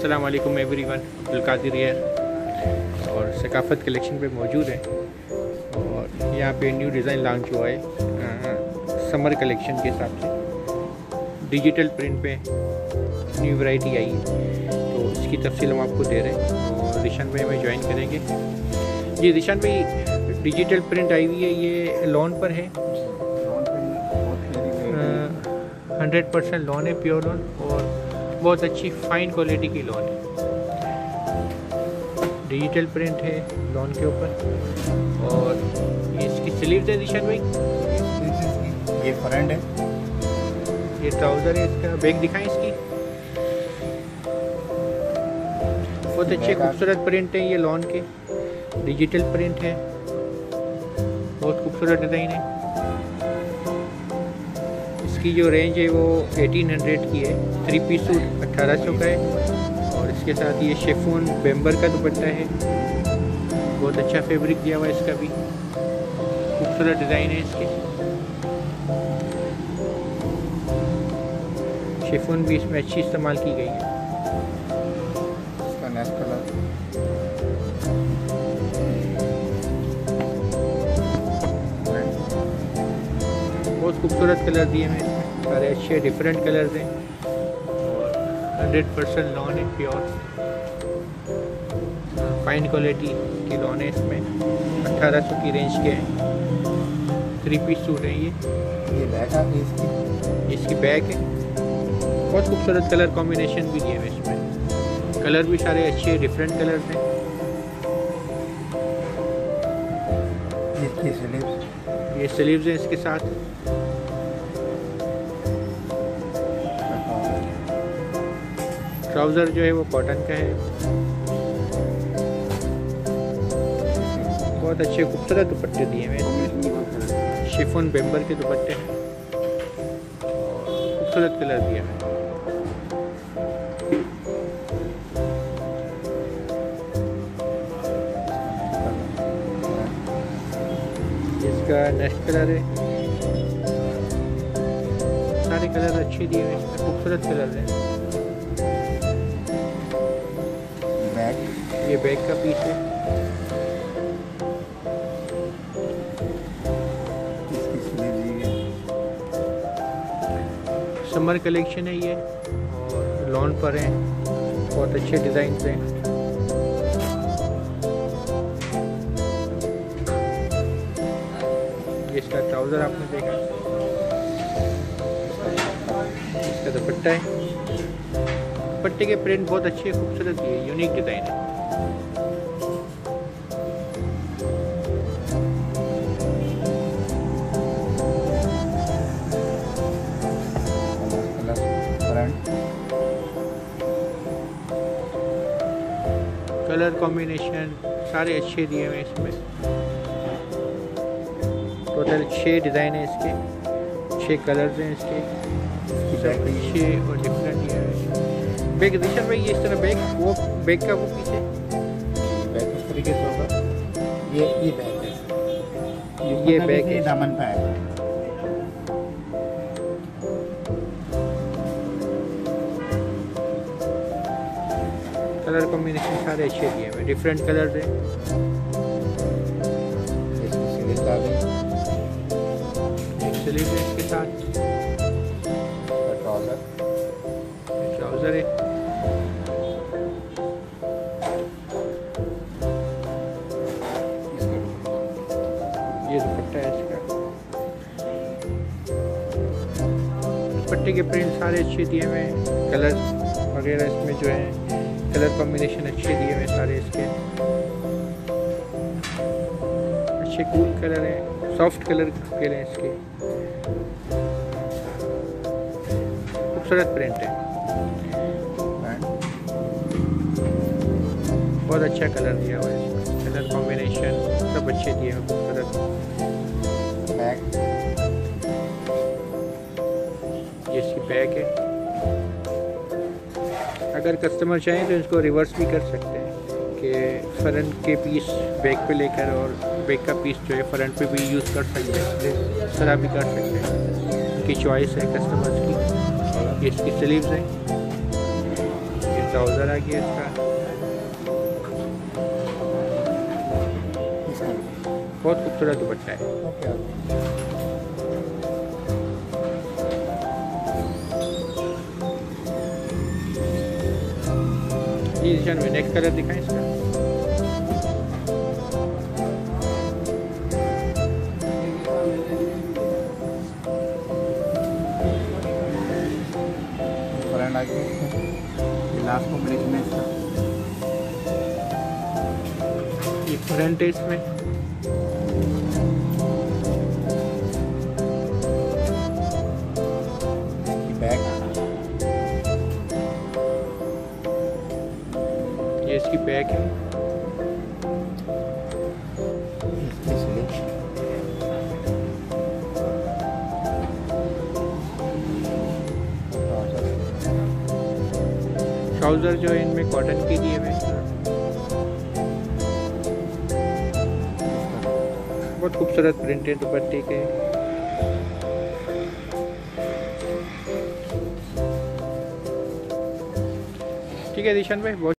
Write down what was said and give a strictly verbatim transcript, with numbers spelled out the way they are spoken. अस्सलाम वालेकुम एवरीवन, अब्दुल कादिर है और सकाफत कलेक्शन पे मौजूद है। और यहाँ पे न्यू डिज़ाइन लॉन्च हुआ है समर कलेक्शन के हिसाब से, डिजिटल प्रिंट पे न्यू वैरायटी आई है, तो इसकी तफसील हम आपको दे रहे हैं। और रिशान भाई हमें ज्वाइन करेंगे। ये रिशान भाई डिजिटल प्रिंट आई हुई है, ये लॉन पर है, हंड्रेड परसेंट लॉन है, प्योर लॉन और बहुत अच्छी फाइन क्वालिटी की लॉन है। डिजिटल प्रिंट है लॉन के ऊपर। और ये इसकी स्लीव्स है दिशान भाई, ये फ्रंट है, ये ट्राउज़र है, इसका बैक दिखाएं। इसकी बहुत अच्छे खूबसूरत प्रिंट है, ये लॉन के डिजिटल प्रिंट है, बहुत खूबसूरत डिज़ाइन है। इसकी जो रेंज है वो अठारह सौ की है, थ्री पीस सूट अठारह सौ का है। और इसके साथ ये शेफोन बैम्बर का दुपट्टा है, बहुत अच्छा फैब्रिक दिया हुआ है, इसका भी खूबसूरत डिज़ाइन है। इसके शेफोन भी इसमें अच्छी इस्तेमाल की गई है। इसका नेक्स्ट कलर बहुत खूबसूरत कलर दिए हैं, सारे अच्छे डिफरेंट कलर्स हैं और हंड्रेड परसेंट लॉन है, प्योर फाइन क्वालिटी की लॉन है। इसमें अठारह सौ की रेंज के हैं, थ्री पीस सूट है। ये ये बैग है, इसकी इसकी बैग है, बहुत खूबसूरत कलर कॉम्बिनेशन भी दिए हैं इसमें, कलर भी सारे अच्छे डिफरेंट कलर्स हैं। इसकी स्लीव्स ये स्लीव्स हैं इसके साथ, ट्राउज़र जो है वो कॉटन का है, बहुत अच्छे खूबसूरत दुपट्टे दिए हैं, शिफॉन बैम्बर के दुपट्टे हैं, खूबसूरत कलर दिया है। इसका नेक्स्ट कलर है, सारे कलर अच्छे दिए हैं, खूबसूरत कलर है। ये बैग का पीस है, समर कलेक्शन है ये और लॉन पर है, बहुत अच्छे डिजाइन हैं। ये इसका ट्राउजर आपने देखा, इसका दुपट्टा है, दुपट्टे के प्रिंट बहुत अच्छे खूबसूरत है, यूनिक डिजाइन है। कलर कॉम्बिनेशन सारे अच्छे दिए हुए हैं इसमें, टोटल छः डिज़ाइन है इसके, छः कलर्स हैं इसके, सब पीछे और डिफरेंट दिए हैं। बैग दिशा भाई ये इस तरह बैग, वो बैग का वो पीछे बैग इस तरीके से होगा, ये ये बैग है, ये बैग है, दामन पे है। कलर कॉम्बिनेशन सारे अच्छे दिए हैं, डिफरेंट कलर हैं। इसके साथ ट्राउजर है, ये दुपट्टा है इसका, दुपट्टे के प्रिंट सारे अच्छे दिए हुए हैं, कलर वगैरह इसमें जो है कलर कॉम्बिनेशन अच्छे दिए हुए सारे, इसके अच्छे कूल कलर हैं, सॉफ्ट कलर के हैं इसके, खूबसूरत प्रिंट है, बहुत अच्छा कलर दिया हुआ है इसमें, कलर कॉम्बिनेशन सब अच्छे दिए हुए, खूबसूरत बैग, ये इसकी बैग है। अगर कस्टमर चाहें तो इसको रिवर्स भी कर सकते हैं कि फ्रंट के पीस बैक पे लेकर और बैक का पीस जो है फ्रंट पे भी यूज़ कर सकते हैं, इस तरह भी कर सकते हैं, उनकी चॉइस है कस्टमर्स की। इसकी स्लीव्स हैं, ट्राउजर आ गया इसका, बहुत खूबसूरत दुपट्टा है। में नेक्स्ट कलर दिखाएं इसका। लास्ट कॉम्बिनेशन है इसका, ये फ्रंट है इसमें, ये इसकी बैक है, ट्राउजर जो है इनमें कॉटन के लिए है, बहुत खूबसूरत प्रिंटेड दुपट्टे के ठीक है दिशन भाई।